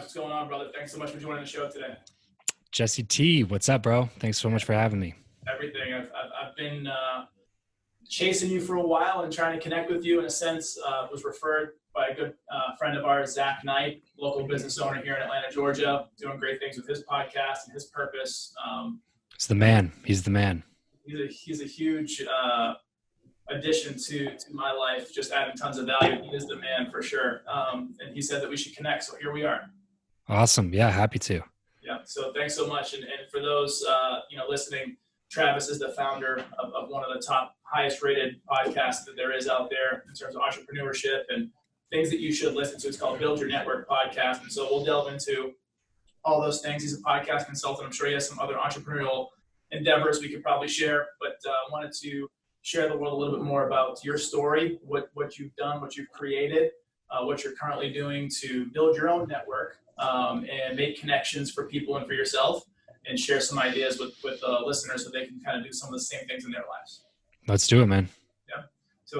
Travis, what's going on, brother? Thanks so much for joining the show today. Jesse T, what's up, bro? Thanks so much for having me. Everything. I've been chasing you for a while and trying to connect with you. In a sense, was referred by a good friend of ours, Zach Knight, local business owner here in Atlanta, Georgia, doing great things with his podcast and his purpose. It's the man. He's the man. He's a huge addition to my life, just adding tons of value. He is the man for sure. And he said that we should connect. So here we are. Awesome. Yeah. Happy to. Yeah. So thanks so much. And for those, listening, Travis is the founder of one of the top highest rated podcasts that there is out there in terms of entrepreneurship and things that you should listen to. It's called Build Your Network Podcast. And so we'll delve into all those things. He's a podcast consultant. I'm sure he has some other entrepreneurial endeavors we could probably share, but wanted to share the world a little bit more about your story, what you've done, what you've created, what you're currently doing to build your own network and make connections for people and for yourself, and share some ideas with listeners so they can kind of do some of the same things in their lives. Let's do it, man. Yeah.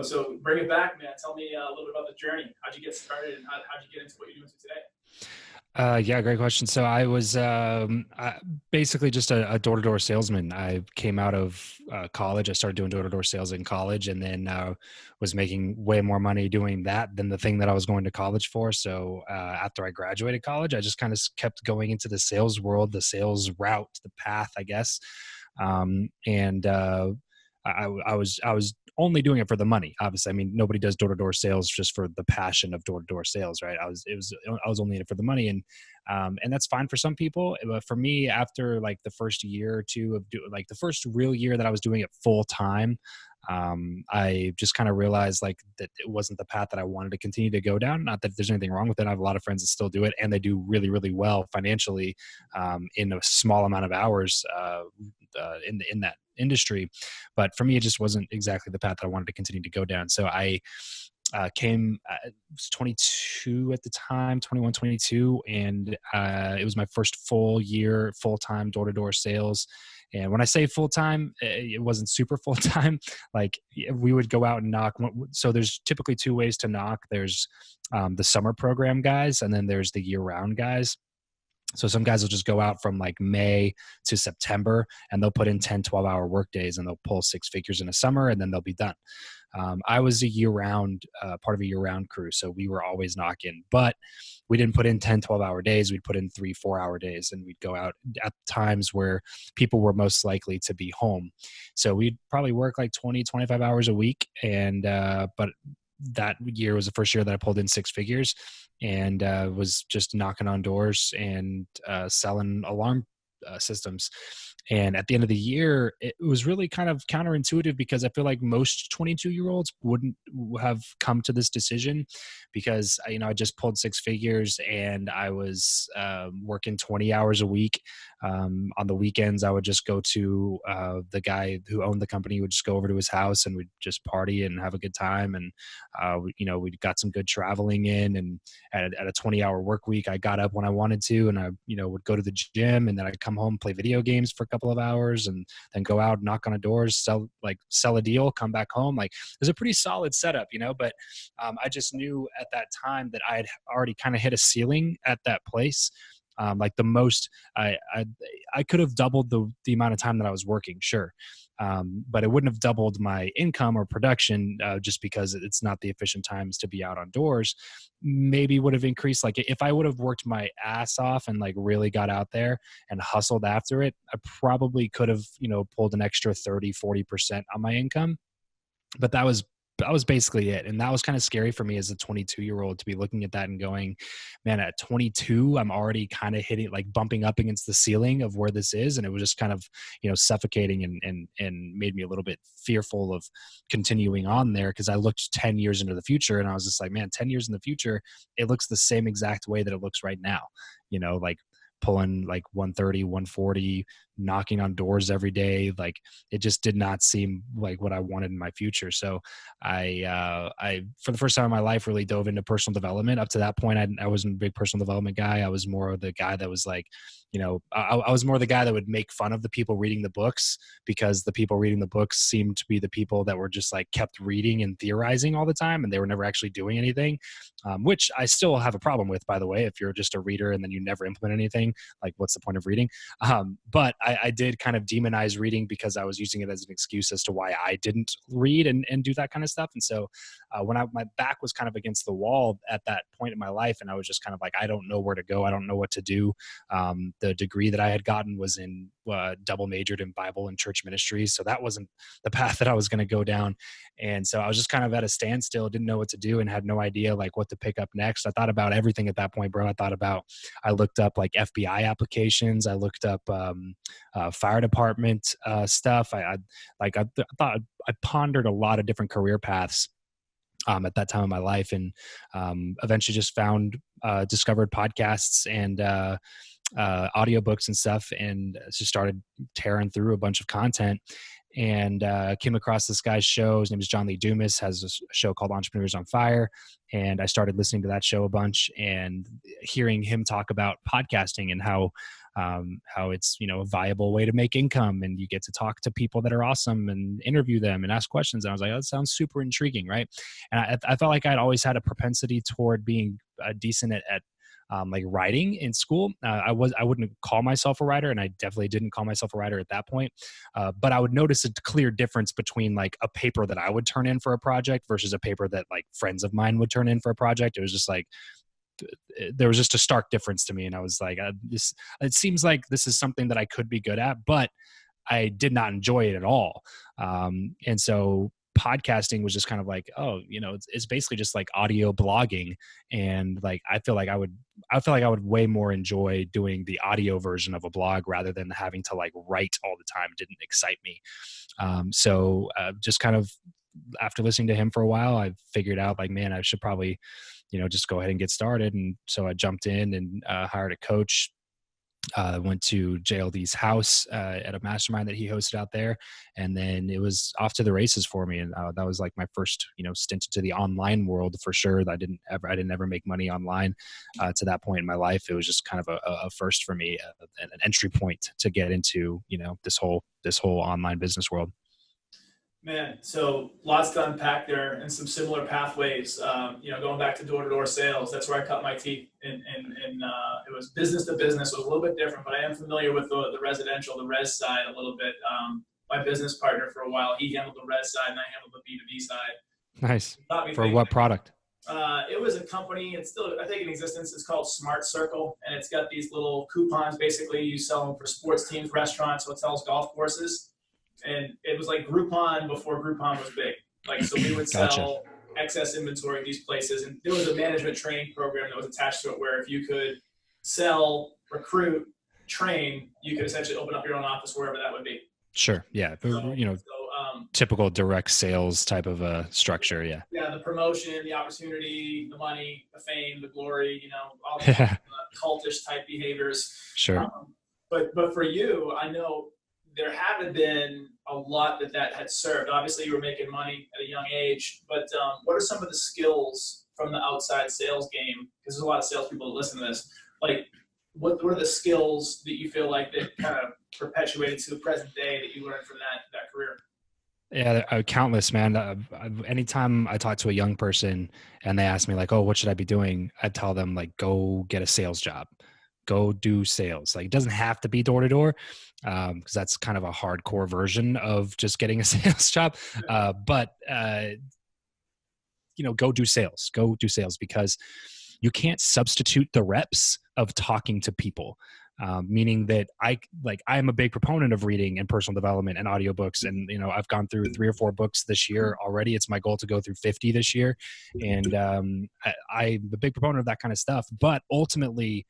So bring it back, man. Tell me a little bit about the journey. How'd you get started and how'd you get into what you're doing today? Yeah, great question. So I was basically just a door-to-door salesman. I came out of college. I started doing door-to-door sales in college, and then was making way more money doing that than the thing that I was going to college for. So after I graduated college, I just kind of kept going into the sales world, the sales route, the path, I guess. I was only doing it for the money, obviously. I mean, nobody does door-to-door sales just for the passion of door-to-door sales, right? I was only in it for the money, and that's fine for some people. But for me, after like the first year or two the first real year that I was doing it full time, I just kind of realized like that it wasn't the path that I wanted to continue to go down. Not that there's anything wrong with it. I have a lot of friends that still do it, and they do really, really well financially in a small amount of hours in that industry. But for me, it just wasn't exactly the path that I wanted to continue to go down. So I was 22 at the time, 21, 22. And it was my first full year, full-time door-to-door sales. And when I say full-time, it wasn't super full-time. Like we would go out and knock. So there's typically two ways to knock. There's the summer program guys, and then there's the year-round guys. So some guys will just go out from like May to September, and they'll put in 10, 12-hour work days, and they'll pull six figures in a summer, and then they'll be done. I was a year-round, part of a year-round crew, so we were always knocking, but we didn't put in 10, 12-hour days. We'd put in 3, 4-hour days, and we'd go out at times where people were most likely to be home. So we'd probably work like 20, 25 hours a week, and but that year was the first year that I pulled in six figures, and was just knocking on doors and selling alarm systems. And at the end of the year, it was really kind of counterintuitive, because I feel like most 22-year-olds wouldn't have come to this decision, because I just pulled six figures, and I was working 20 hours a week. On the weekends, I would just go to the guy who owned the company would just go over to his house, and we'd just party and have a good time. And we got some good traveling in. And at a 20-hour work week, I got up when I wanted to, and I would go to the gym, and then I'd come home, play video games for a couple of hours, and then go out, knock on a door, sell a deal, come back home. Like it was a pretty solid setup, but I just knew at that time that I had already kind of hit a ceiling at that place. Like the most, I could have doubled the amount of time that I was working, sure. But it wouldn't have doubled my income or production just because it's not the efficient times to be out on doors. Maybe would have increased. Like if I would have worked my ass off and like really got out there and hustled after it, I probably could have, pulled an extra 30, 40% on my income. But that was basically it. And that was kind of scary for me as a 22-year-old to be looking at that and going, man, at 22, I'm already kind of hitting, like bumping up against the ceiling of where this is. And it was just kind of, suffocating and made me a little bit fearful of continuing on there. Cause I looked 10 years into the future, and I was just like, man, 10 years in the future, it looks the same exact way that it looks right now. Like pulling like 130, 140, knocking on doors every day. Like, it just did not seem like what I wanted in my future. So I for the first time in my life, really dove into personal development. Up to that point, I wasn't a big personal development guy. I was more the guy that was like, you know, I was more the guy that would make fun of the people reading the books, because the people reading the books seemed to be the people that were just like kept reading and theorizing all the time, and they were never actually doing anything, which I still have a problem with, by the way. If you're just a reader and then you never implement anything, like, what's the point of reading? But I did kind of demonize reading because I was using it as an excuse as to why I didn't read and do that kind of stuff. And so when my back was kind of against the wall at that point in my life, and I was just kind of like, I don't know where to go. I don't know what to do. The degree that I had gotten was in double majored in Bible and church ministries. So that wasn't the path that I was going to go down. And so I was just kind of at a standstill, didn't know what to do, and had no idea like what to pick up next. I thought about everything at that point, bro. I looked up like FBI applications. I looked up fire department stuff. I pondered a lot of different career paths at that time in my life, and eventually just discovered podcasts and audiobooks and stuff, and just started tearing through a bunch of content. And came across this guy's show. His name is John Lee Dumas, has a show called Entrepreneurs on Fire. And I started listening to that show a bunch and hearing him talk about podcasting and how it's, you know, a viable way to make income, and you get to talk to people that are awesome and interview them and ask questions. And I was like, oh, that sounds super intriguing, right? And I felt like I'd always had a propensity toward being decent at like writing in school. I wouldn't call myself a writer, and I definitely didn't call myself a writer at that point. But I would notice a clear difference between like a paper that I would turn in for a project versus a paper that like friends of mine would turn in for a project. It was just like, there was just a stark difference to me. And I was like, it seems like this is something that I could be good at, but I did not enjoy it at all. And so podcasting was just kind of like, oh, you know, it's basically just like audio blogging. And like, I feel like I would way more enjoy doing the audio version of a blog rather than having to like write all the time. It didn't excite me. So just kind of after listening to him for a while, I figured out like, man, I should probably, you know, just go ahead and get started. And so I jumped in and hired a coach. Went to JLD's house at a mastermind that he hosted out there, and then it was off to the races for me. And that was like my first, you know, stint to the online world for sure. I didn't ever make money online to that point in my life. It was just kind of a first for me, an entry point to get into, you know, this whole online business world. Man, so lots to unpack there, and some similar pathways. You know, going back to door-to-door sales, that's where I cut my teeth. And it was business to business, was a little bit different, but I am familiar with the residential, the res side a little bit. My business partner for a while, he handled the res side, and I handled the B2B side. Nice. For what product? It was a company. It's still, I think, in existence. It's called Smart Circle, and it's got these little coupons. Basically, you sell them for sports teams, restaurants, hotels, golf courses. And it was like Groupon before Groupon was big. Like, so we would sell excess inventory at these places. And there was a management training program that was attached to it where if you could sell, recruit, train, you could essentially open up your own office wherever that would be. Sure. Yeah. So, you know, typical direct sales type of a structure. Yeah. Yeah. The promotion, the opportunity, the money, the fame, the glory, you know, all the cultish type behaviors. Sure. But for you, I know, there haven't been a lot that had served. Obviously, you were making money at a young age, but what are some of the skills from the outside sales game? Because there's a lot of salespeople that listen to this. Like, what were the skills that you feel like that kind of perpetuated to the present day that you learned from that career? Yeah, countless, man. Anytime I talk to a young person and they ask me like, oh, what should I be doing? I tell them like, go get a sales job. Go do sales. Like, it doesn't have to be door to door, because that's kind of a hardcore version of just getting a sales job. But you know, go do sales, because you can't substitute the reps of talking to people. Meaning that I'm a big proponent of reading and personal development and audiobooks. And, you know, I've gone through 3 or 4 books this year already. It's my goal to go through 50 this year. And, I'm a big proponent of that kind of stuff, but ultimately,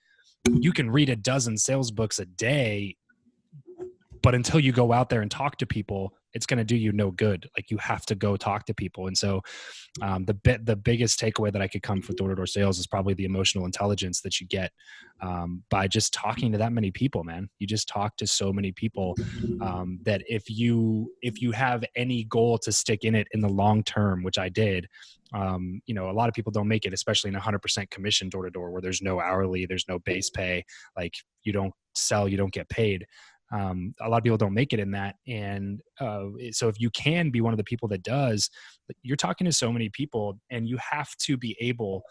you can read a dozen sales books a day, but until you go out there and talk to people, it's going to do you no good. Like, you have to go talk to people. And so the biggest takeaway that I could come from door-to-door sales is probably the emotional intelligence that you get by just talking to that many people, man. You just talk to so many people that if you have any goal to stick in it in the long term, which I did, you know, a lot of people don't make it, especially in 100% commission door-to-door where there's no hourly, there's no base pay. Like, you don't sell, you don't get paid. A lot of people don't make it in that. And so if you can be one of the people that does, you're talking to so many people, and you have to be able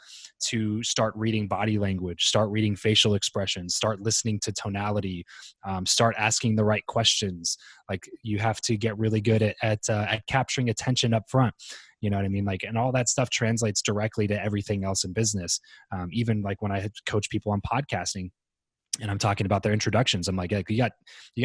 to start reading body language, start reading facial expressions, start listening to tonality, start asking the right questions. Like, you have to get really good at capturing attention up front. You know what I mean? Like, and all that stuff translates directly to everything else in business. Even like when I coach people on podcasting, and I'm talking about their introductions, I'm like, you got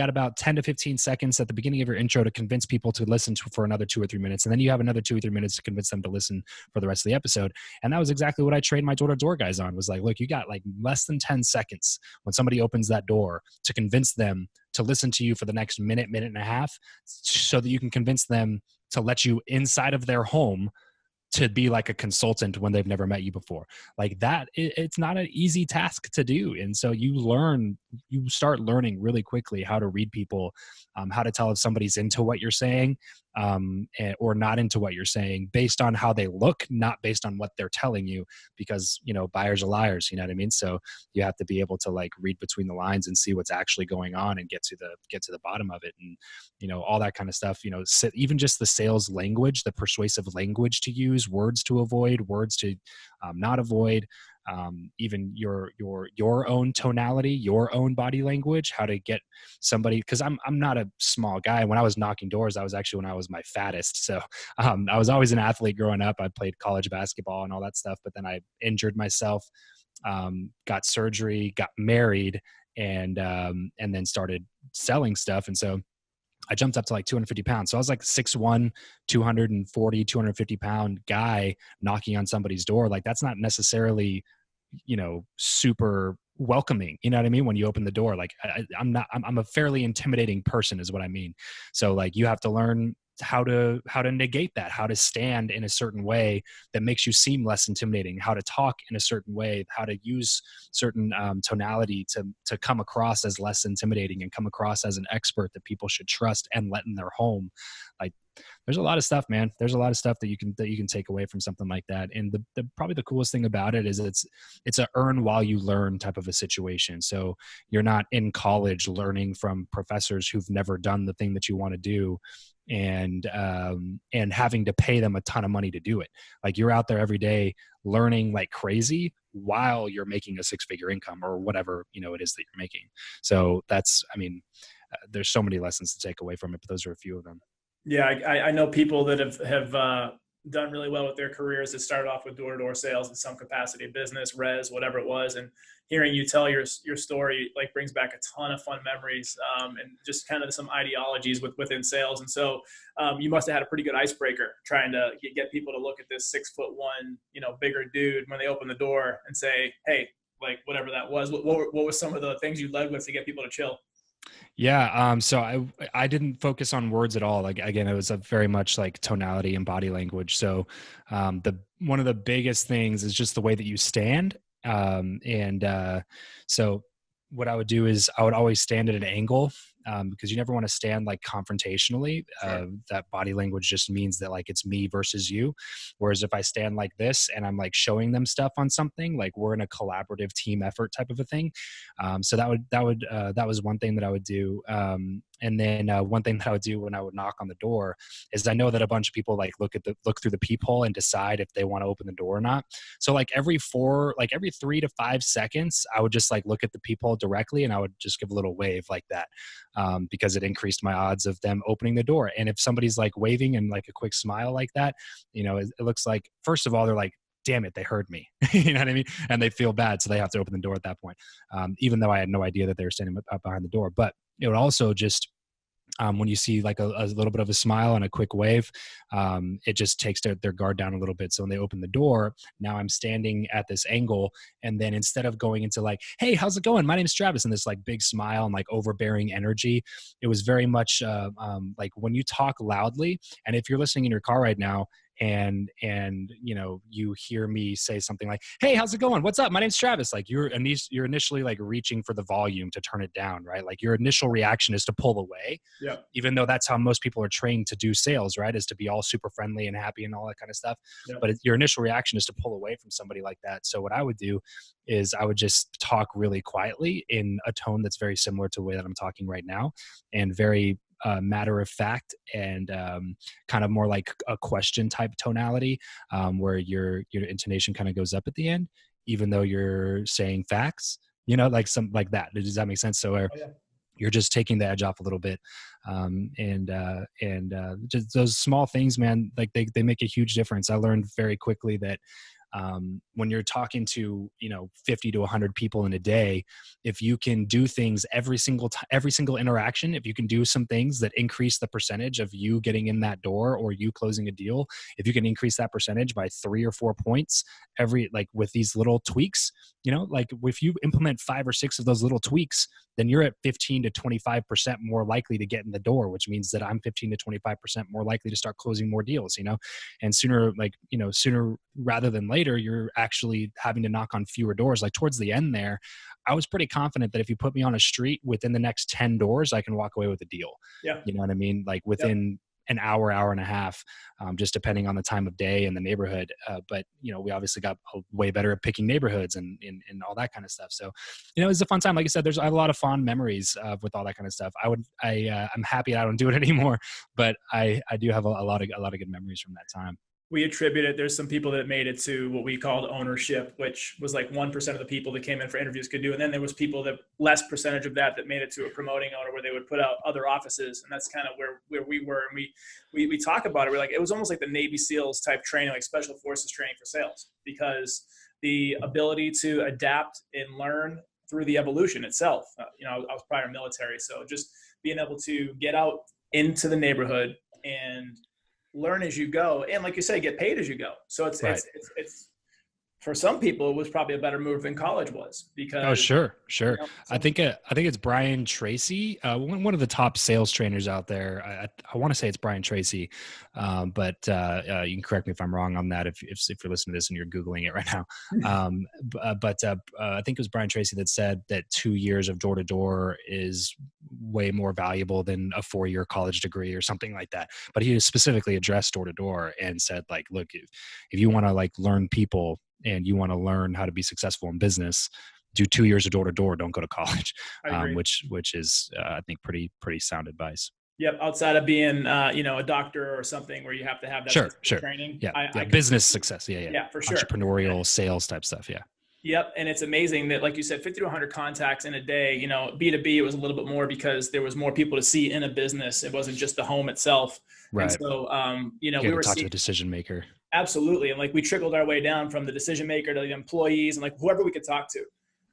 about 10 to 15 seconds at the beginning of your intro to convince people to listen to for another 2 or 3 minutes. And then you have another 2 or 3 minutes to convince them to listen for the rest of the episode. And that was exactly what I trained my door-to-door guys on, was like, look, you got like less than 10 seconds when somebody opens that door to convince them to listen to you for the next minute, minute and a half, so that you can convince them to let you inside of their home to be like a consultant when they've never met you before. Like that, it's not an easy task to do. And so you start learning really quickly how to read people, how to tell if somebody's into what you're saying or not into what you're saying based on how they look, not based on what they're telling you, because, you know, buyers are liars, you know what I mean? So you have to be able to like read between the lines and see what's actually going on and get to the bottom of it. And, you know, all that kind of stuff, you know, even just the sales language, the persuasive language to use, words to avoid, words to not avoid, even your own tonality, your own body language, how to get somebody, because I'm not a small guy. When I was knocking doors, I was my fattest. So I was always an athlete growing up. I played college basketball and all that stuff, but then I injured myself, got surgery, got married, and then started selling stuff. And so I jumped up to like 250 pounds. So I was like 6'1", 240, 250 pound guy knocking on somebody's door. Like that's not necessarily, you know, super welcoming. You know what I mean? When you open the door, like I'm a fairly intimidating person is what I mean. So like you have to learn how to negate that, how to stand in a certain way that makes you seem less intimidating, how to talk in a certain way, how to use certain tonality to come across as less intimidating and come across as an expert that people should trust and let in their home. Like there's a lot of stuff, man. There's a lot of stuff that you can take away from something like that. And the probably the coolest thing about it is it's a earn while you learn type of a situation. So you're not in college learning from professors who've never done the thing that you want to do and having to pay them a ton of money to do it. Like you're out there every day learning like crazy while you're making a 6-figure income or whatever, you know, it is that you're making. So that's, I mean, there's so many lessons to take away from it, but those are a few of them. Yeah. I know people that have done really well with their careers that started off with door-to-door sales in some capacity, business, res, whatever it was. And hearing you tell your story, like brings back a ton of fun memories and just kind of some ideologies within sales. And so you must've had a pretty good icebreaker trying to get people to look at this 6'1", you know, bigger dude when they open the door and say, hey, like whatever that was, what were some of the things you led with to get people to chill? Yeah. So I didn't focus on words at all. Like, again, it was a very much like tonality and body language. So, one of the biggest things is just the way that you stand. So what I would do is I would always stand at an angle, because you never want to stand like confrontationally. Sure. That body language just means that like it's me versus you. Whereas if I stand like this and I'm like showing them stuff on something, like we're in a collaborative team effort type of a thing. So that was one thing that I would do. And then one thing that I would do when I would knock on the door is I know that a bunch of people like look through the peephole and decide if they want to open the door or not. So like every 3 to 5 seconds, I would just like look at the peephole directly and I would just give a little wave like that. Because it increased my odds of them opening the door. And if somebody's like waving and like a quick smile like that, you know, it looks like, first of all, they're like, damn it, they heard me. You know what I mean? And they feel bad. So they have to open the door at that point. Even though I had no idea that they were standing up behind the door, but it would also just When you see like a little bit of a smile and a quick wave, it just takes their guard down a little bit. So when they open the door, now I'm standing at this angle. And then instead of going into like, hey, how's it going? My name is Travis. And this like big smile and like overbearing energy. It was very much like when you talk loudly, and if you're listening in your car right now, and you know, you hear me say something like, hey, how's it going? What's up? My name's Travis. Like you're initially like reaching for the volume to turn it down, right? Like your initial reaction is to pull away. Yeah. Even though that's how most people are trained to do sales, right? Is to be all super friendly and happy and all that kind of stuff. Yeah. But your initial reaction is to pull away from somebody like that. So what I would do is I would just talk really quietly in a tone that's very similar to the way that I'm talking right now, and very matter of fact, and kind of more like a question type tonality, where your intonation kind of goes up at the end, even though you're saying facts, you know, like some like that. Does that make sense? So you're just taking the edge off a little bit, and just those small things, man, like they make a huge difference. I learned very quickly that when you're talking to, you know, 50 to 100 people in a day, if you can do things every single interaction, if you can do some things that increase the percentage of you getting in that door or you closing a deal, if you can increase that percentage by 3 or 4 points with these little tweaks, you know, like if you implement 5 or 6 of those little tweaks, then you're at 15 to 25% more likely to get in the door, which means that I'm 15 to 25% more likely to start closing more deals, you know, and sooner rather than later, you're actually having to knock on fewer doors. Like towards the end there, I was pretty confident that if you put me on a street within the next 10 doors, I can walk away with a deal. Yeah. You know what I mean? Like within an hour, hour and a half, just depending on the time of day and the neighborhood. But you know, we obviously got way better at picking neighborhoods and all that kind of stuff. So, you know, it was a fun time. Like I said, I have a lot of fond memories with all that kind of stuff. I'm happy I don't do it anymore, but I do have a lot of good memories from that time. We attribute it. There's some people that made it to what we called ownership, which was like 1% of the people that came in for interviews could do. And then there was people that less percentage of that made it to a promoting owner, where they would put out other offices. And that's kind of where we were. And we talk about it. We're like, it was almost like the Navy SEALs type training, like special forces training for sales, because the ability to adapt and learn through the evolution itself. You know, I was prior military. So just being able to get out into the neighborhood and learn as you go. And like you say, get paid as you go. So it's for some people, it was probably a better move than college was, because. Oh, sure. You know, I think it's Brian Tracy, one of the top sales trainers out there. I want to say it's Brian Tracy, but you can correct me if I'm wrong on that. If you're listening to this and you're Googling it right now. I think it was Brian Tracy that said that 2 years of door to door is way more valuable than a 4-year college degree or something like that. But he specifically addressed door to door and said, like, look, if you want to like learn people, and you want to learn how to be successful in business, do 2 years of door to door. Don't go to college, which is I think pretty sound advice. Yep. Outside of being a doctor or something where you have to have that training. Yeah. Business success. Yeah. Yeah. For sure. Entrepreneurial sales type stuff. Yeah. Yep. And it's amazing that, like you said, 50 to 100 contacts in a day, you know, B2B, it was a little bit more because there was more people to see in a business. It wasn't just the home itself. Right. And so, we were talking to the decision maker. Absolutely. And like we trickled our way down from the decision maker to the employees and like whoever we could talk to,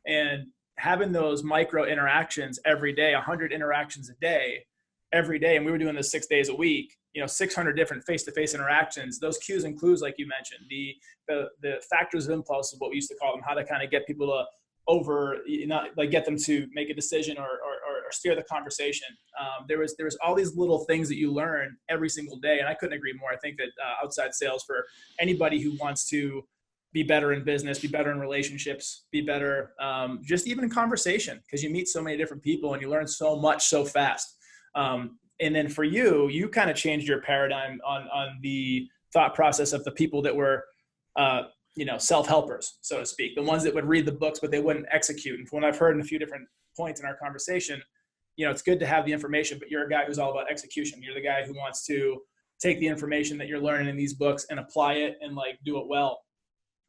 and having those micro interactions every day, 100 interactions a day, every day. And we were doing this 6 days a week, you know, 600 different face-to-face interactions, those cues and clues, like you mentioned, the factors of impulse is what we used to call them, how to kind of get people to get them to make a decision or steer the conversation. There was all these little things that you learn every single day. And I couldn't agree more. I think that outside sales, for anybody who wants to be better in business, be better in relationships, be better, just even in conversation, because you meet so many different people and you learn so much so fast. And then for you kind of changed your paradigm on the thought process of the people that were, self-helpers, so to speak, the ones that would read the books, but they wouldn't execute. And from what I've heard in a few different points in our conversation, you know, it's good to have the information, but you're a guy who's all about execution. You're the guy who wants to take the information that you're learning in these books and apply it and like do it well.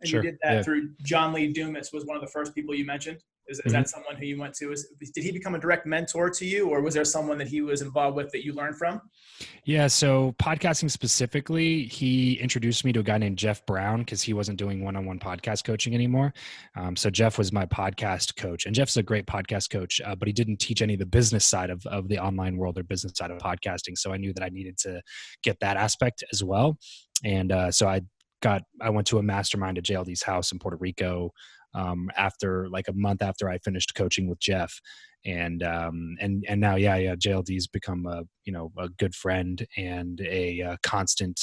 And you did that through John Lee Dumas was one of the first people you mentioned. Is that someone who you went to? Did he become a direct mentor to you, or was there someone that he was involved with that you learned from? Yeah. So podcasting specifically, he introduced me to a guy named Jeff Brown because he wasn't doing one-on-one podcast coaching anymore. So Jeff was my podcast coach, and Jeff's a great podcast coach, but he didn't teach any of the business side of the online world or business side of podcasting. So I knew that I needed to get that aspect as well. And so I went to a mastermind at JLD's house in Puerto Rico after like a month after I finished coaching with Jeff. And now, JLD's become a good friend and a constant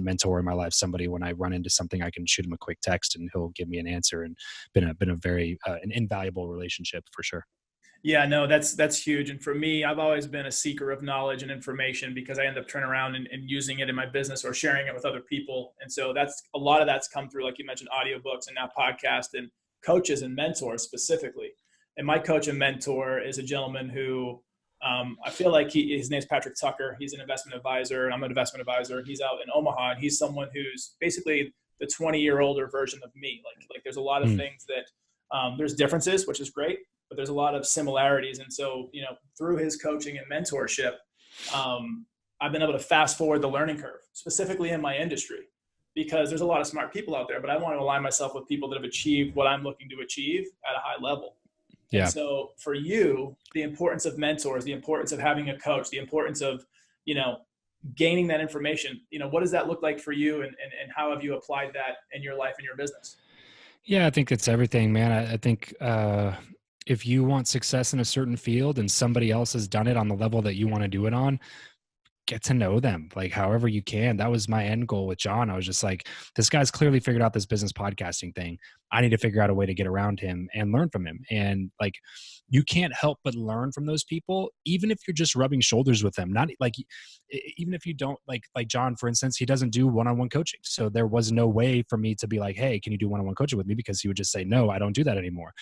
mentor in my life. Somebody, when I run into something, I can shoot him a quick text and he'll give me an answer, and been a very, an invaluable relationship for sure. Yeah, no, that's huge. And for me, I've always been a seeker of knowledge and information because I end up turning around and using it in my business or sharing it with other people. And so that's a lot of that's come through, like you mentioned, audiobooks and now podcasts and coaches and mentors specifically. And my coach and mentor is a gentleman who I feel like his name's Patrick Tucker. He's an investment advisor, and I'm an investment advisor. He's out in Omaha, and he's someone who's basically the 20-year-older version of me. Like there's a lot of things that there's differences, which is great. But there's a lot of similarities. And so, through his coaching and mentorship, I've been able to fast forward the learning curve, specifically in my industry, because there's a lot of smart people out there, but I want to align myself with people that have achieved what I'm looking to achieve at a high level. Yeah. And so for you, the importance of mentors, the importance of having a coach, the importance of, gaining that information, what does that look like for you, and how have you applied that in your life and your business? Yeah, I think it's everything, man. I think, if you want success in a certain field and somebody else has done it on the level that you want to do it on, get to know them, like however you can. That was my end goal with John. I was just like, this guy's clearly figured out this business podcasting thing. I need to figure out a way to get around him and learn from him. And like, you can't help but learn from those people, even if you're just rubbing shoulders with them. Not like, even if you don't like John, for instance, he doesn't do one-on-one coaching. So there was no way for me to be like, hey, can you do one-on-one coaching with me? Because he would just say, no, I don't do that anymore.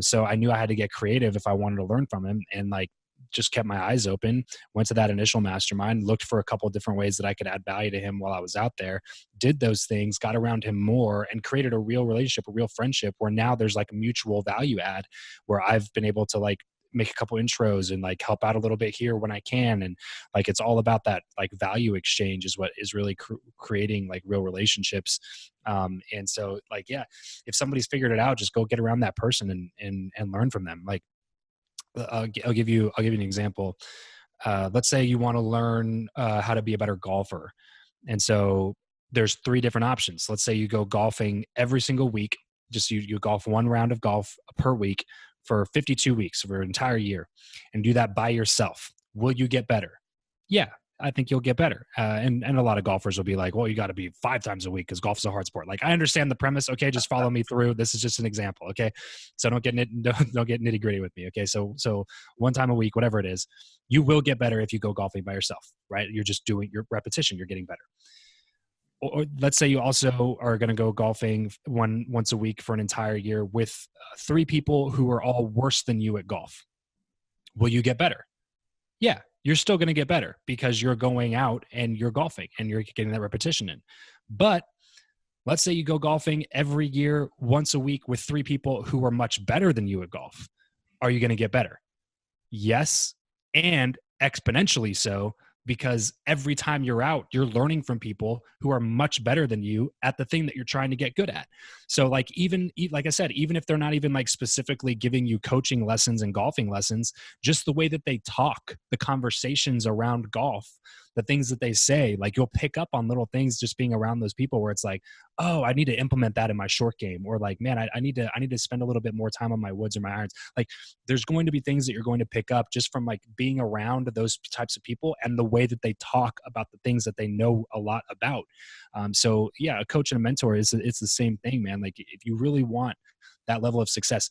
So I knew I had to get creative if I wanted to learn from him. And like, just kept my eyes open, went to that initial mastermind, looked for a couple of different ways that I could add value to him while I was out there, did those things, got around him more, and created a real relationship, a real friendship where now there's like a mutual value add where I've been able to like make a couple intros and like help out a little bit here when I can. And like, it's all about that like value exchange is what is really creating like real relationships. And so like, yeah, if somebody's figured it out, just go get around that person and learn from them. Like, I'll give you an example. Let's say you want to learn how to be a better golfer. And so there's three different options. Let's say you go golfing every single week. Just you golf one round of golf per week for 52 weeks, for an entire year, and do that by yourself. Will you get better? Yeah, I think you'll get better. And a lot of golfers will be like, well, you got to be 5 times a week because golf's a hard sport. Like, I understand the premise. Okay. Just follow me through. This is just an example. Okay. So don't get nitty gritty with me. Okay. So 1 time a week, whatever it is, you will get better if you go golfing by yourself, right? You're just doing your repetition. You're getting better. Or let's say you also are going to go golfing once a week for an entire year with 3 people who are all worse than you at golf. Will you get better? Yeah. You're still going to get better because you're going out and you're golfing and you're getting that repetition in. But let's say you go golfing every year, once a week with 3 people who are much better than you at golf. Are you going to get better? Yes. And exponentially so, because every time you're out, you're learning from people who are much better than you at the thing that you're trying to get good at. So like, even, like I said, even if they're not even like specifically giving you coaching lessons and golfing lessons, just the way that they talk, the conversations around golf, the things that they say, like you'll pick up on little things just being around those people where it's like, oh, I need to implement that in my short game. Or like, man, I need to spend a little bit more time on my woods or my irons. Like, there's going to be things that you're going to pick up just from like being around those types of people and the way that they talk about the things that they know a lot about. So yeah, a coach and a mentor it's the same thing, man. Like, if you really want that level of success,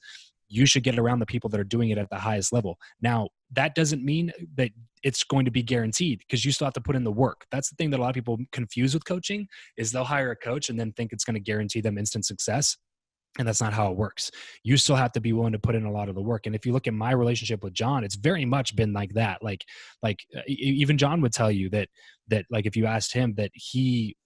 you should get around the people that are doing it at the highest level. Now, that doesn't mean that it's going to be guaranteed, because you still have to put in the work. That's the thing that a lot of people confuse with coaching, is they'll hire a coach and then think it's going to guarantee them instant success. And that's not how it works. You still have to be willing to put in a lot of the work. And if you look at my relationship with John, it's very much been like that. Like even John would tell you that like, if you asked him, that he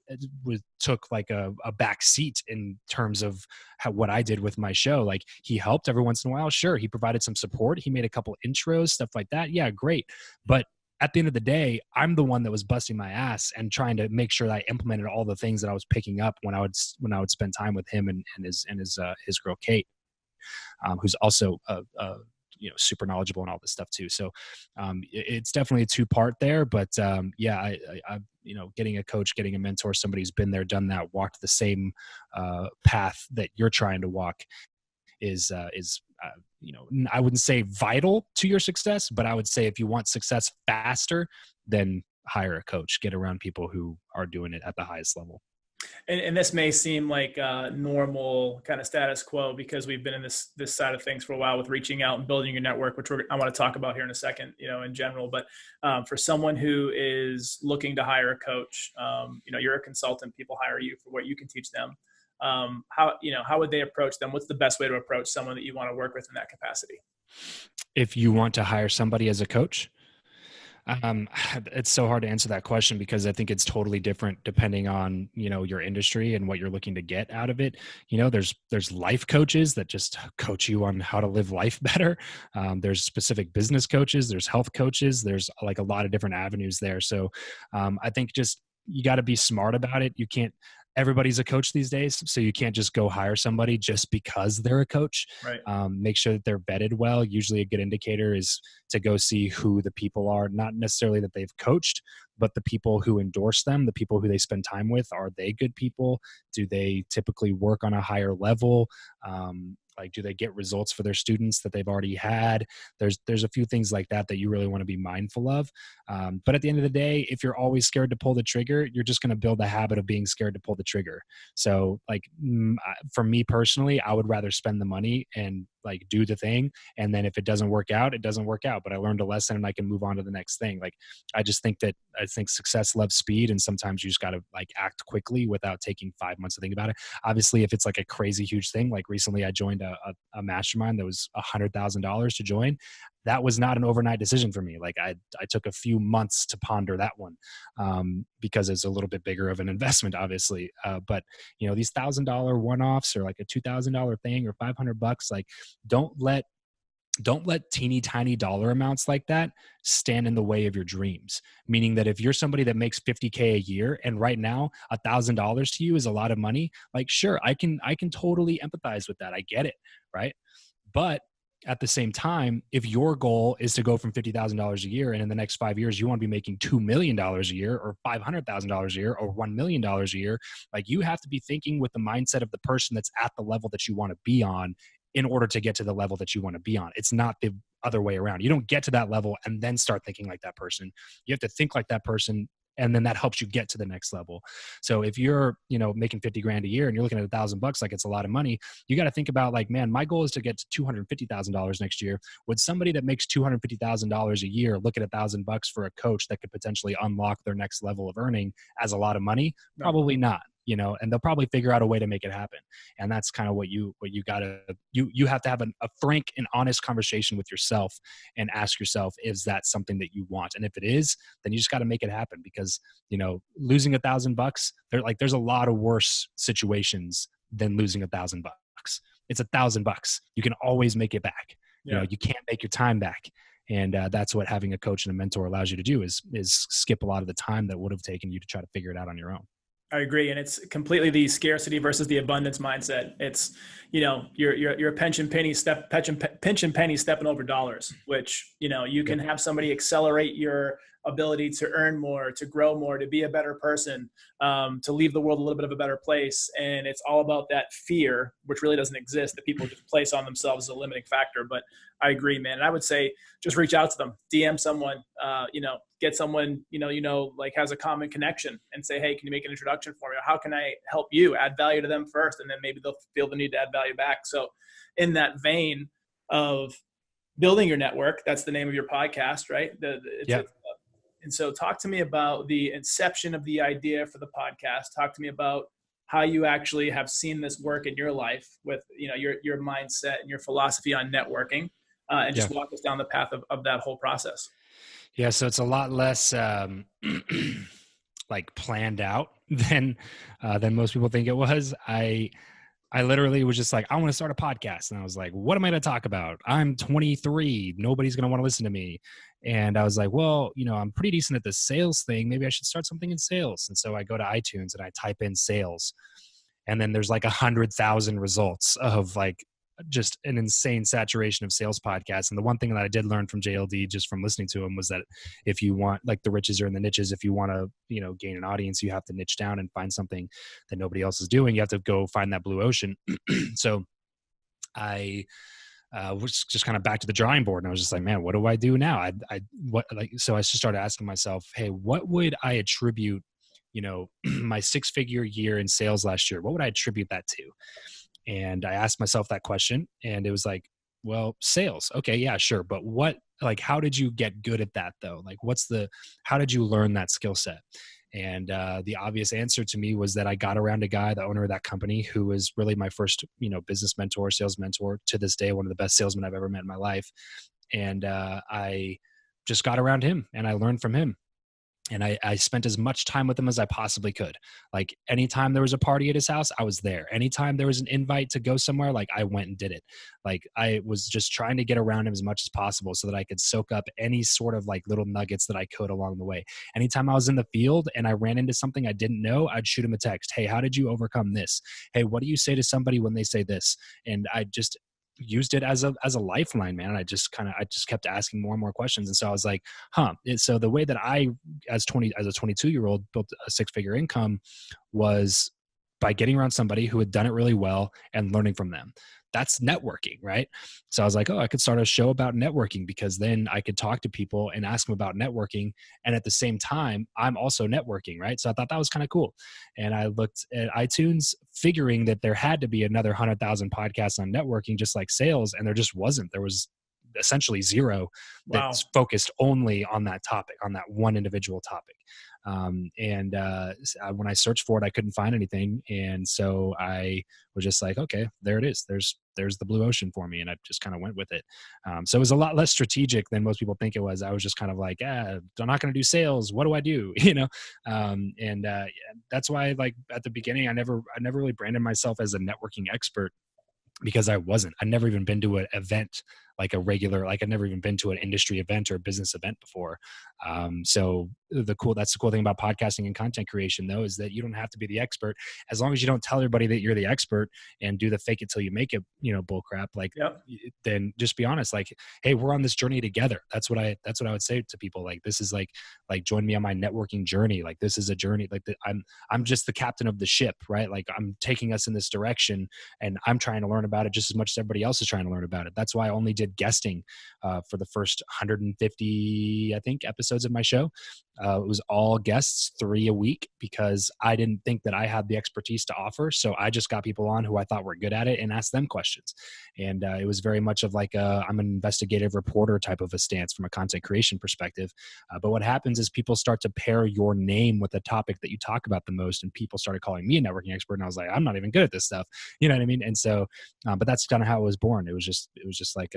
took like a back seat in terms of what I did with my show. Like, he helped every once in a while. Sure. He provided some support. He made a couple intros, stuff like that. Yeah, great. But at the end of the day, I'm the one that was busting my ass and trying to make sure that I implemented all the things that I was picking up when I would spend time with him and his girl Kate, who's also super knowledgeable and all this stuff too. So it's definitely a two-part there. But I getting a coach, getting a mentor, somebody who's been there, done that, walked the same path that you're trying to walk is I wouldn't say vital to your success, but I would say if you want success faster, then hire a coach, get around people who are doing it at the highest level. And this may seem like a normal kind of status quo because we've been in this side of things for a while with reaching out and building your network, which I want to talk about here in a second, in general. But for someone who is looking to hire a coach, you're a consultant, people hire you for what you can teach them. How would they approach them? What's the best way to approach someone that you want to work with in that capacity? If you want to hire somebody as a coach, it's so hard to answer that question because I think it's totally different depending on, your industry and what you're looking to get out of it. There's life coaches that just coach you on how to live life better. There's specific business coaches, there's health coaches, there's like a lot of different avenues there. So, I think just, you got to be smart about it. You can't, everybody's a coach these days. So you can't just go hire somebody just because they're a coach. Right. Make sure that they're vetted well. Usually a good indicator is to go see who the people are, not necessarily that they've coached, but the people who endorse them, the people who they spend time with. Are they good people? Do they typically work on a higher level? Like, do they get results for their students that they've already had? There's a few things like that you really want to be mindful of. But at the end of the day, if you're always scared to pull the trigger, you're just going to build a habit of being scared to pull the trigger. So like, for me personally, I would rather spend the money and like do the thing. And then if it doesn't work out, it doesn't work out, but I learned a lesson and I can move on to the next thing. Like, I think success loves speed. And sometimes you just got to like act quickly without taking 5 months to think about it. Obviously, if it's like a crazy, huge thing, like recently I joined a mastermind that was $100,000 to join. That was not an overnight decision for me. Like I took a few months to ponder that one because it's a little bit bigger of an investment, obviously. But these $1,000 one-offs or like a $2,000 thing or $500, like don't let teeny tiny dollar amounts like that stand in the way of your dreams. Meaning that if you're somebody that makes $50K a year and right now $1,000 to you is a lot of money, like sure, I can totally empathize with that. I get it, right? But at the same time, if your goal is to go from $50,000 a year and in the next 5 years, you want to be making $2 million a year or $500,000 a year or $1 million a year, like you have to be thinking with the mindset of the person that's at the level that you want to be on in order to get to the level that you want to be on. It's not the other way around. You don't get to that level and then start thinking like that person. You have to think like that person, and then that helps you get to the next level. So if you're, making $50,000 a year and you're looking at $1,000, like it's a lot of money, you got to think about like, man, my goal is to get to $250,000 next year. Would somebody that makes $250,000 a year look at $1,000 for a coach that could potentially unlock their next level of earning as a lot of money? Probably not. And they'll probably figure out a way to make it happen. And that's kind of what you have to have a frank and honest conversation with yourself and ask yourself, is that something that you want? And if it is, then you just got to make it happen because, losing $1,000, there's a lot of worse situations than losing $1,000. It's $1,000. You can always make it back. Yeah. You can't make your time back. And that's what having a coach and a mentor allows you to do is skip a lot of the time that would have taken you to try to figure it out on your own. I agree. And it's completely the scarcity versus the abundance mindset. It's, you're a pinch and penny stepping over dollars, which, you can have somebody accelerate your ability to earn more, to grow more, to be a better person, to leave the world a little bit of a better place. And it's all about that fear, which really doesn't exist, that people just place on themselves as a limiting factor. But I agree, man. And I would say just reach out to them, DM someone, get someone, like has a common connection and say, hey, can you make an introduction for me? Or how can I help you? Add value to them first, and then maybe they'll feel the need to add value back. So in that vein of building your network, that's the name of your podcast, right? And so talk to me about the inception of the idea for the podcast. Talk to me about how you actually have seen this work in your life with, you know, your mindset and your philosophy on networking, and just walk us down the path of that whole process. Yeah. So it's a lot less, like planned out than most people think it was. I literally was just like, I want to start a podcast. And I was like, what am I going to talk about? I'm 23. Nobody's going to want to listen to me. And I was like, well, you know, I'm pretty decent at this sales thing. Maybe I should start something in sales. And so I go to iTunes and I type in sales. And then there's like 100,000 results of like just an insane saturation of sales podcasts. And the one thing that I did learn from JLD just from listening to him was that if you want, like, the riches are in the niches. If you want to, you know, gain an audience, you have to niche down and find something that nobody else is doing. You have to go find that blue ocean. So I was just kind of back to the drawing board, and I was just like, man, what do I do now? So I just started asking myself, hey, what would I attribute, you know, my 6-figure year in sales last year? What would I attribute that to? And I asked myself that question, and it was like, well, sales. Okay. Yeah, sure. But what, like, how did you get good at that though? Like, how did you learn that skill set? And the obvious answer to me was that I got around a guy, the owner of that company, who was really my first, you know, business mentor, sales mentor to this day, one of the best salesmen I've ever met in my life. And I just got around him and I learned from him. And I spent as much time with him as I possibly could. Like, anytime there was a party at his house, I was there. Anytime there was an invite to go somewhere, like, I went and did it. Like, I was just trying to get around him as much as possible so that I could soak up any sort of like little nuggets that I could along the way. Anytime I was in the field and I ran into something I didn't know, I'd shoot him a text. Hey, how did you overcome this? Hey, what do you say to somebody when they say this? And I just used it as a lifeline, man. And I just kept asking more and more questions. And so I was like, And so the way that I, as a 22-year-old, built a 6-figure income was by getting around somebody who had done it really well and learning from them. That's networking, right? So I was like, oh, I could start a show about networking, because then I could talk to people and ask them about networking. And at the same time, I'm also networking, right? So I thought that was kind of cool. And I looked at iTunes, figuring that there had to be another 100,000 podcasts on networking, just like sales. And there just wasn't. There was essentially zero that's focused only on that topic, on that one individual topic. When I searched for it, I couldn't find anything. And so I was just like, okay, there it is. There's the blue ocean for me. And I just kind of went with it. So it was a lot less strategic than most people think it was. I was just kind of like, I'm not going to do sales. What do I do? You know? That's why, like, at the beginning, I never really branded myself as a networking expert, because I wasn't. I'd never even been to an event, I'd never even been to an industry event or a business event before. So that's the cool thing about podcasting and content creation, though, is that you don't have to be the expert, as long as you don't tell everybody that you're the expert and do the fake it till you make it, you know, bull crap. Like, Then just be honest. Like, hey, we're on this journey together. That's what I would say to people. Like, this is like join me on my networking journey. Like, this is a journey. Like, I'm just the captain of the ship, right? Like, I'm taking us in this direction, and I'm trying to learn about it just as much as everybody else is trying to learn about it. That's why I only did guesting for the first 150, I think, episodes of my show. It was all guests, 3 a week, because I didn't think that I had the expertise to offer. So I just got people on who I thought were good at it and asked them questions. And it was very much of like I'm an investigative reporter type of a stance from a content creation perspective. But what happens is people start to pair your name with the topic that you talk about the most. And people started calling me a networking expert. And I was like, I'm not even good at this stuff. You know what I mean? And so, but that's kind of how it was born. It was just like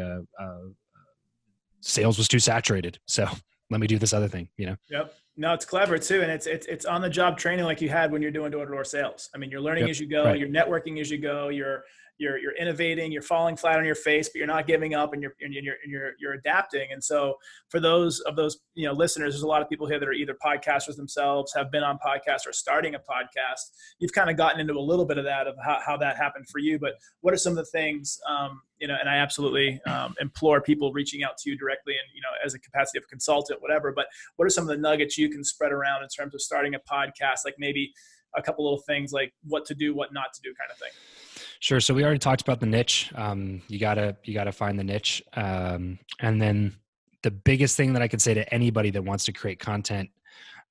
sales was too saturated. So let me do this other thing, you know? Yep. No, it's clever too. And it's on the job training, like you had when you're doing door-to-door sales. I mean, you're learning as you go, You're networking as you go, you're innovating, you're falling flat on your face, but you're not giving up, and you're adapting. And so for those of those, you know, listeners, there's a lot of people here that are either podcasters themselves, have been on podcasts, or starting a podcast. You've kind of gotten into a little bit of that, of how that happened for you, but what are some of the things, you know, and I absolutely implore people reaching out to you directly and, you know, as a capacity of a consultant, whatever, but what are some of the nuggets you can spread around in terms of starting a podcast? Like, maybe a couple little things like what to do, what not to do kind of thing. Sure. So we already talked about the niche. You gotta find the niche. And then the biggest thing that I could say to anybody that wants to create content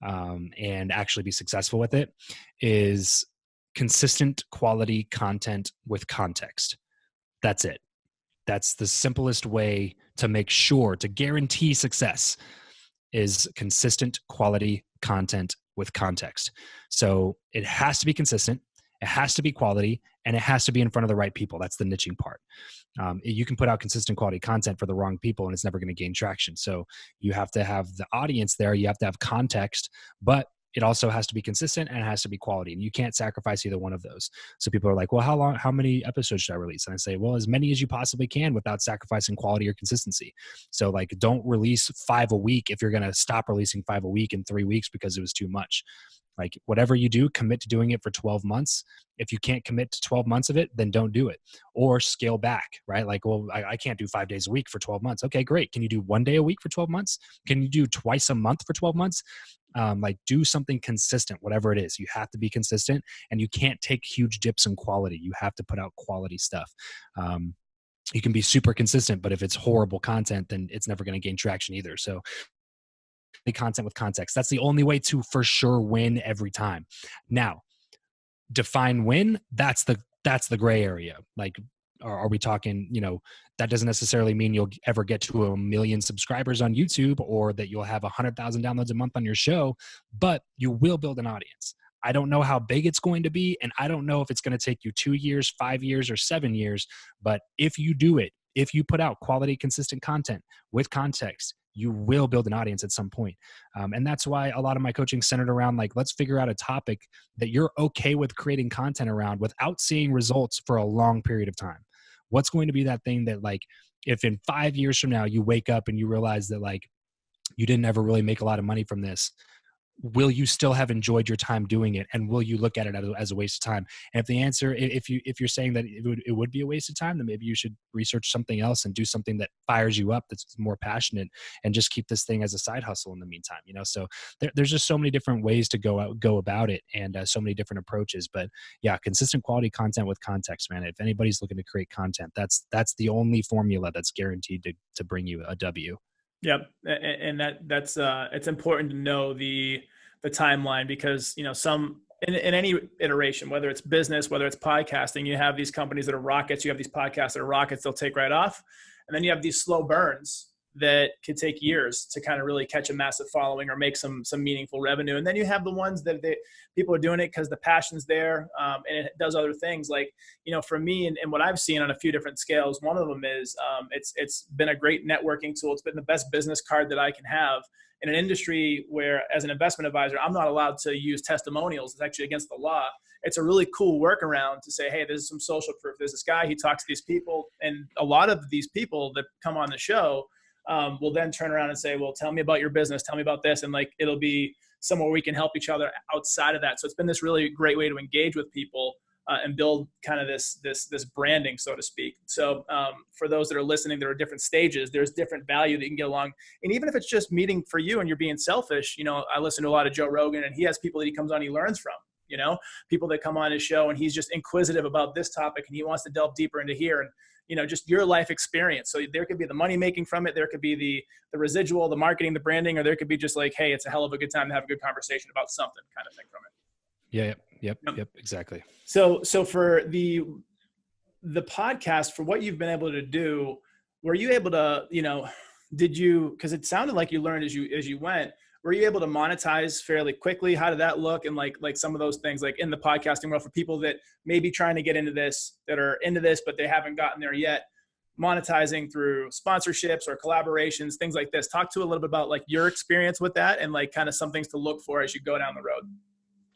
and actually be successful with it is consistent quality content with context. That's it. That's the simplest way to make sure, to guarantee success, is consistent quality content with context. So it has to be consistent. It has to be quality, and it has to be in front of the right people. That's the niching part. You can put out consistent quality content for the wrong people, and it's never going to gain traction. So you have to have the audience there. You have to have context, but it also has to be consistent and it has to be quality. And you can't sacrifice either one of those. So people are like, well, how many episodes should I release? And I say, well, as many as you possibly can without sacrificing quality or consistency. So like, don't release 5 a week if you're going to stop releasing 5 a week in 3 weeks because it was too much. Like, whatever you do, commit to doing it for 12 months. If you can't commit to 12 months of it, then don't do it, or scale back, right? Like, well, I can't do 5 days a week for 12 months. Okay, great. Can you do 1 day a week for 12 months? Can you do twice a month for 12 months? Like, do something consistent, whatever it is. You have to be consistent, and you can't take huge dips in quality. You have to put out quality stuff. You can be super consistent, but if it's horrible content, then it's never going to gain traction either. So content with context. That's the only way to for sure win every time. Now, define win. That's the gray area. Like, are we talking, you know, that doesn't necessarily mean you'll ever get to 1 million subscribers on YouTube or that you'll have 100,000 downloads a month on your show, but you will build an audience. I don't know how big it's going to be. And I don't know if it's going to take you 2 years, 5 years, or 7 years, but if you do it, if you put out quality, consistent content with context, you will build an audience at some point. And that's why a lot of my coaching centered around, like, let's figure out a topic that you're okay with creating content around without seeing results for a long period of time. What's going to be that thing that, like, if in 5 years from now you wake up and you realize that, like, you didn't ever really make a lot of money from this, will you still have enjoyed your time doing it? And will you look at it as a waste of time? And if the answer, if you're saying that it would be a waste of time, then maybe you should research something else and do something that fires you up, that's more passionate, and just keep this thing as a side hustle in the meantime, you know? So there's just so many different ways to go about it, and so many different approaches, but yeah, consistent quality content with context, man. If anybody's looking to create content, that's the only formula that's guaranteed to bring you a W. Yep. And that's it's important to know the timeline, because, you know, in any iteration, whether it's business, whether it's podcasting, you have these companies that are rockets, you have these podcasts that are rockets, they'll take right off. And then you have these slow burns that could take years to kind of really catch a massive following or make some meaningful revenue. And then you have the ones that people are doing it because the passion's there, and it does other things. Like, you know, for me and what I've seen on a few different scales, one of them is it's been a great networking tool. It's been the best business card that I can have in an industry where, as an investment advisor, I'm not allowed to use testimonials. It's actually against the law. It's a really cool workaround to say, hey, there's some social proof. There's this guy, he talks to these people. And a lot of these people that come on the show will then turn around and say, well, tell me about your business. Tell me about this. And, like, it'll be somewhere we can help each other outside of that. So it's been this really great way to engage with people and build kind of this branding, so to speak. So for those that are listening, there are different stages. There's different value that you can get along. And even if it's just meeting for you and you're being selfish, you know, I listen to a lot of Joe Rogan, and he has people that he comes on, he learns from. You know, people that come on his show and he's just inquisitive about this topic and he wants to delve deeper into here. And, you know, just your life experience. So there could be the money making from it. There could be the residual, the marketing, the branding, or there could be just like, hey, it's a hell of a good time to have a good conversation about something kind of thing from it. Yeah. Yep. Exactly. So for the podcast, for what you've been able to do, were you able to, you know, because it sounded like you learned as you went, were you able to monetize fairly quickly? How did that look? And like some of those things, like in the podcasting world, for people that may be trying to get into this, that are into this, but they haven't gotten there yet, monetizing through sponsorships or collaborations, things like this. Talk to a little bit about, like, your experience with that and, like, kind of some things to look for as you go down the road.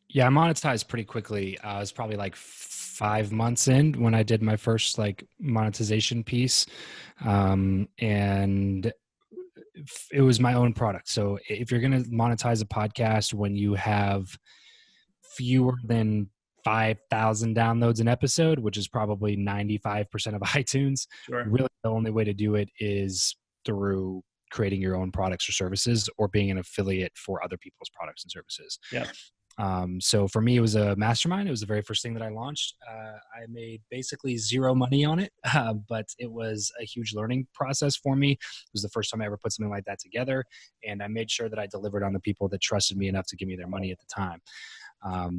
Yeah, I monetized pretty quickly. I was probably like 5 months in when I did my first, like, monetization piece. And it was my own product. So if you're going to monetize a podcast when you have fewer than 5,000 downloads an episode, which is probably 95% of iTunes, sure, really the only way to do it is through creating your own products or services, or being an affiliate for other people's products and services. Yeah. So for me, it was a mastermind. It was the very first thing that I launched. I made basically zero money on it, but it was a huge learning process for me. It was the first time I ever put something like that together. And I made sure that I delivered on the people that trusted me enough to give me their money at the time.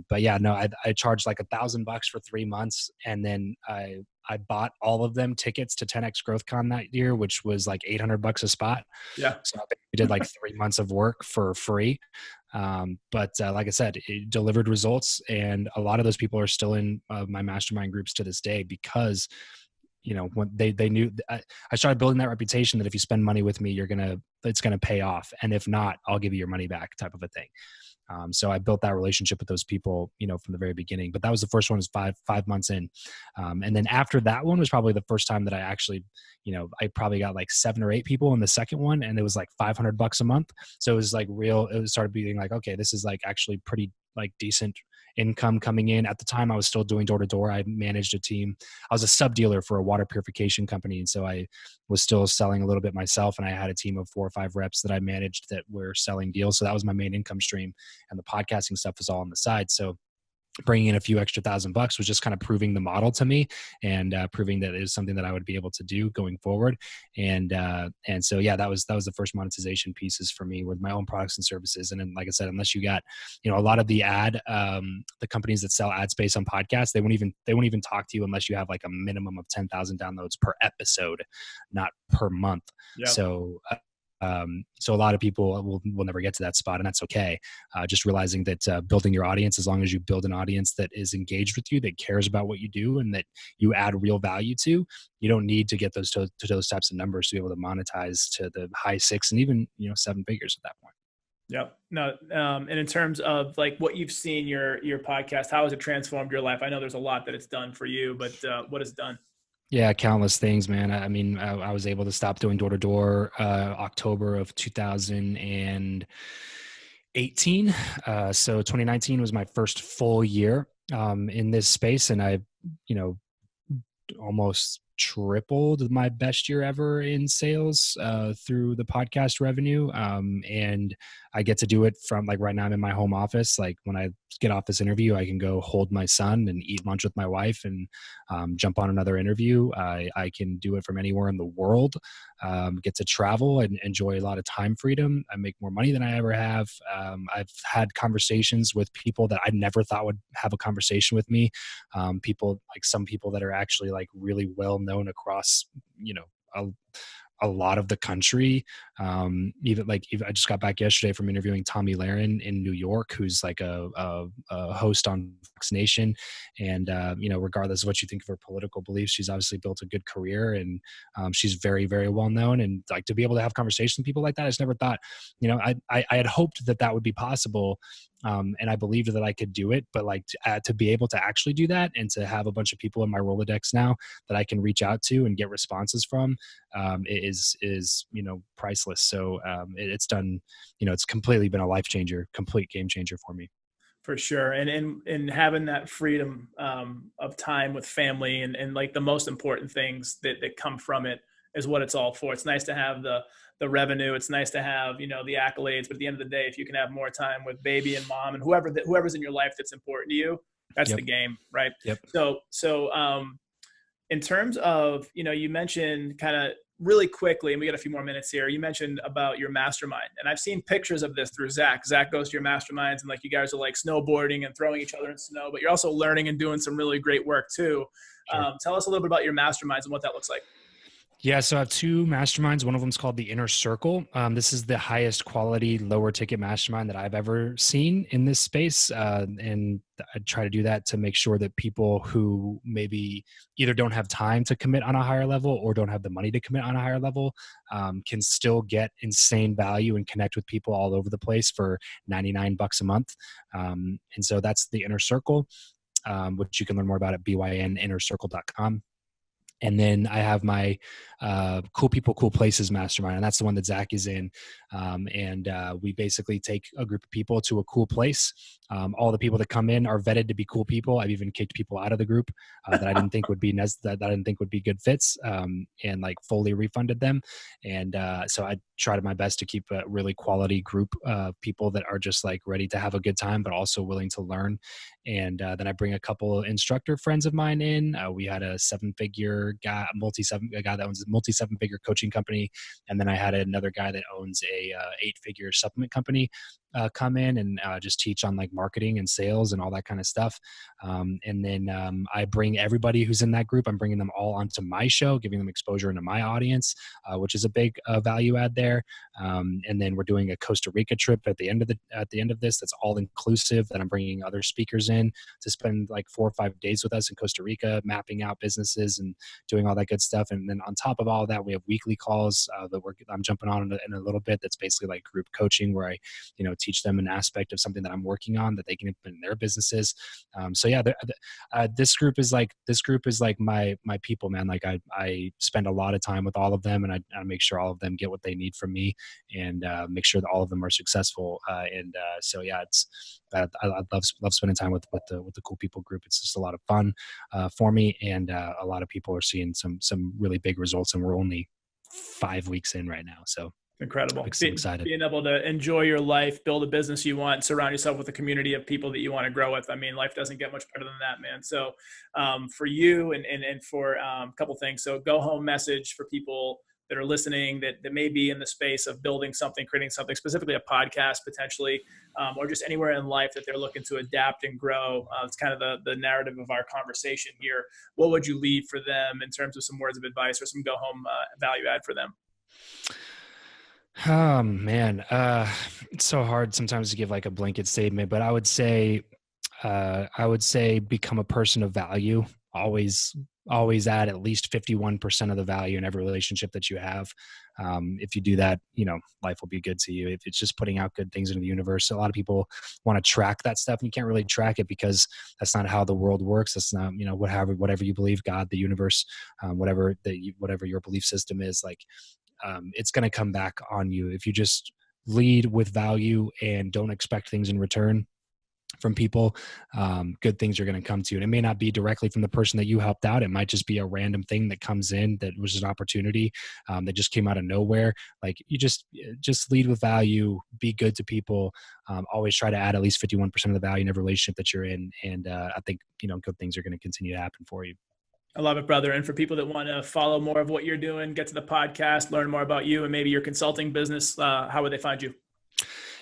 But yeah, no, I charged like $1,000 for 3 months. And then I bought all of them tickets to 10X Growth Con that year, which was like $800 a spot. Yeah. So I paid We did like 3 months of work for free. But like I said, it delivered results. And a lot of those people are still in my mastermind groups to this day because, you know, when they knew I started building that reputation that if you spend money with me, it's going to pay off. And if not, I'll give you your money back type of a thing. So I built that relationship with those people, you know, from the very beginning. But that was the first one, was five months in. And then after that one was probably the first time that I actually, you know, I probably got like 7 or 8 people in the second one, and it was like $500 a month. So it was like real, it started being like, okay, this is like actually pretty like decent income coming in. At the time, I was still doing door to door. I managed a team. I was a sub dealer for a water purification company. And so I was still selling a little bit myself. And I had a team of 4 or 5 reps that I managed that were selling deals. So that was my main income stream. And the podcasting stuff was all on the side. So bringing in a few extra $1,000 was just kind of proving the model to me, and proving that it was something that I would be able to do going forward. And so, yeah, that was the first monetization pieces for me with my own products and services. And then, like I said, unless you got, you know, a lot of the ad, the companies that sell ad space on podcasts, they won't even talk to you unless you have like a minimum of 10,000 downloads per episode, not per month. Yep. So a lot of people will never get to that spot, and that's okay. Just realizing that building your audience, as long as you build an audience that is engaged with you, that cares about what you do, and that you add real value to, you don't need to get to those types of numbers to be able to monetize to the high 6 and even, you know, 7 figures at that point. Yep. No. And in terms of like what you've seen your podcast, how has it transformed your life? I know there's a lot that it's done for you, but what has it done? Yeah, countless things, man. I mean, I was able to stop doing door-to-door October of 2018. So 2019 was my first full year in this space. And I, you know, almost tripled my best year ever in sales through the podcast revenue. And I get to do it from like right now I'm in my home office. Like when I get off this interview, I can go hold my son and eat lunch with my wife and jump on another interview. I can do it from anywhere in the world, get to travel and enjoy a lot of time freedom. I make more money than I ever have. I've had conversations with people that I never thought would have a conversation with me. People like some people that are actually like really well known across, you know, a lot of the country. Even I just got back yesterday from interviewing Tommy Laren in New York, who's like a host on Vaccination. And, you know, regardless of what you think of her political beliefs, she's obviously built a good career, and she's very, very well known. And like to be able to have conversations with people like that, I just never thought, you know, I had hoped that would be possible. And I believed that I could do it, but like to be able to actually do that and to have a bunch of people in my Rolodex now that I can reach out to and get responses from is, you know, priceless. So it's done, you know, it's completely been a life changer, complete game changer for me. For sure. And having that freedom of time with family and like the most important things that come from it is what it's all for. It's nice to have the revenue. It's nice to have, you know, the accolades, but at the end of the day, if you can have more time with baby and mom and whoever's in your life that's important to you, that's the game, right? Yep. So in terms of, you know, you mentioned kind of really quickly, and we got a few more minutes here, you mentioned about your mastermind, and I've seen pictures of this through Zach. Zach goes to your masterminds, and like you guys are like snowboarding and throwing each other in snow, but you're also learning and doing some really great work too. Sure. Tell us a little bit about your masterminds and what that looks like. Yeah, so I have 2 masterminds. One of them is called the Inner Circle. This is the highest quality, lower ticket mastermind that I've ever seen in this space. And I try to do that to make sure that people who maybe either don't have time to commit on a higher level or don't have the money to commit on a higher level can still get insane value and connect with people all over the place for $99 a month. And so that's the Inner Circle, which you can learn more about at byninnercircle.com. And then I have my Cool People Cool Places mastermind, and that's the one that Zach is in. And we basically take a group of people to a cool place. All the people that come in are vetted to be cool people. I've even kicked people out of the group that I didn't think would be that I didn't think would be good fits, and like fully refunded them. And so I tried my best to keep a really quality group of people that are just like ready to have a good time, but also willing to learn. And then I bring a couple of instructor friends of mine in. We had a 7-figure guy, a guy that owns a multi-7-figure coaching company, and then I had another guy that owns a 8-figure supplement company. come in and just teach on like marketing and sales and all that kind of stuff. And then I bring everybody who's in that group, I'm bringing them all onto my show, giving them exposure into my audience, which is a big value add there. And then we're doing a Costa Rica trip at the end of this. That's all inclusive, that I'm bringing other speakers in to spend like 4 or 5 days with us in Costa Rica, mapping out businesses and doing all that good stuff. And then on top of all of that, we have weekly calls that I'm jumping on in a little bit. That's basically like group coaching where I, teach them an aspect of something that I'm working on that they can implement in their businesses. So yeah, this group is like my people, man. Like I spend a lot of time with all of them, and I make sure all of them get what they need from me, and make sure that all of them are successful. So yeah, I love spending time with the Cool People group. It's just a lot of fun for me, and a lot of people are seeing some really big results, and we're only 5 weeks in right now. So incredible. I'm so excited. Being able to enjoy your life, build a business you want, surround yourself with a community of people that you want to grow with. I mean, life doesn't get much better than that, man. So for you and for a couple things. So go home message for people that are listening that may be in the space of building something, creating something, specifically a podcast potentially, or just anywhere in life that they're looking to adapt and grow. It's kind of the narrative of our conversation here. What would you leave for them in terms of some words of advice or some go home value add for them? Oh man. It's so hard sometimes to give like a blanket statement, but I would say become a person of value. Always add at least 51% of the value in every relationship that you have. If you do that, life will be good to you. If it's just putting out good things into the universe. A lot of people want to track that stuff, and you can't really track it because that's not how the world works. That's not, whatever you believe, God, the universe, whatever your belief system is, like, it's going to come back on you. If you just lead with value and don't expect things in return from people, good things are going to come to you. And it may not be directly from the person that you helped out. It might just be a random thing that comes in that was an opportunity that just came out of nowhere. Like you just lead with value, be good to people. Always try to add at least 51% of the value in every relationship that you're in. And I think, good things are going to continue to happen for you. I love it, brother. And for people that want to follow more of what you're doing, get to the podcast, learn more about you and maybe your consulting business, how would they find you?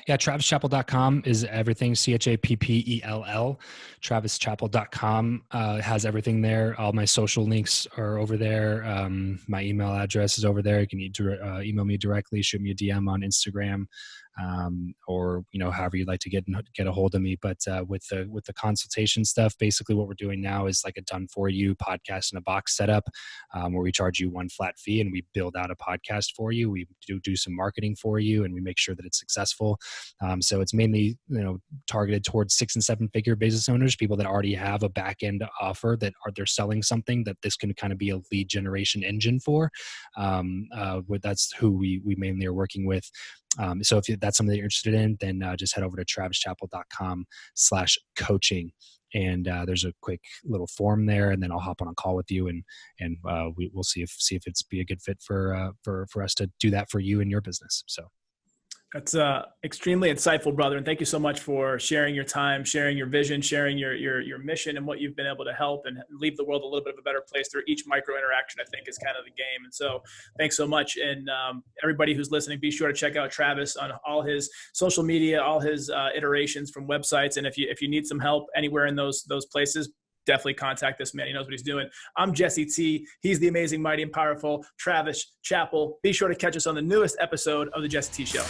Yeah, TravisChappell.com is everything, Chappell, TravisChappell.com has everything there. All my social links are over there. My email address is over there. You can email me directly, shoot me a DM on Instagram, or, however you'd like to get a hold of me. But with the consultation stuff, basically what we're doing now is like a done for you podcast in a box setup, where we charge you one flat fee and we build out a podcast for you. We do some marketing for you and we make sure that it's successful. So it's mainly, targeted towards 6- and 7-figure business owners, people that already have a back end offer they're selling something that this can kind of be a lead generation engine for. That's who we mainly are working with. So if that's something that you're interested in, then just head over to TravisChappell.com/coaching. And there's a quick little form there, and then I'll hop on a call with you, and we'll see if it's be a good fit for us to do that for you and your business. So that's extremely insightful, brother. And thank you so much for sharing your time, sharing your vision, sharing your mission and what you've been able to help and leave the world a little bit of a better place through each micro interaction, I think is kind of the game. And so thanks so much. And everybody who's listening, be sure to check out Travis on all his social media, all his iterations from websites. And if you need some help anywhere in those places, definitely contact this man. He knows what he's doing. I'm Jesse T. He's the amazing, mighty, and powerful Travis Chappell. Be sure to catch us on the newest episode of The Jesse Tee Show.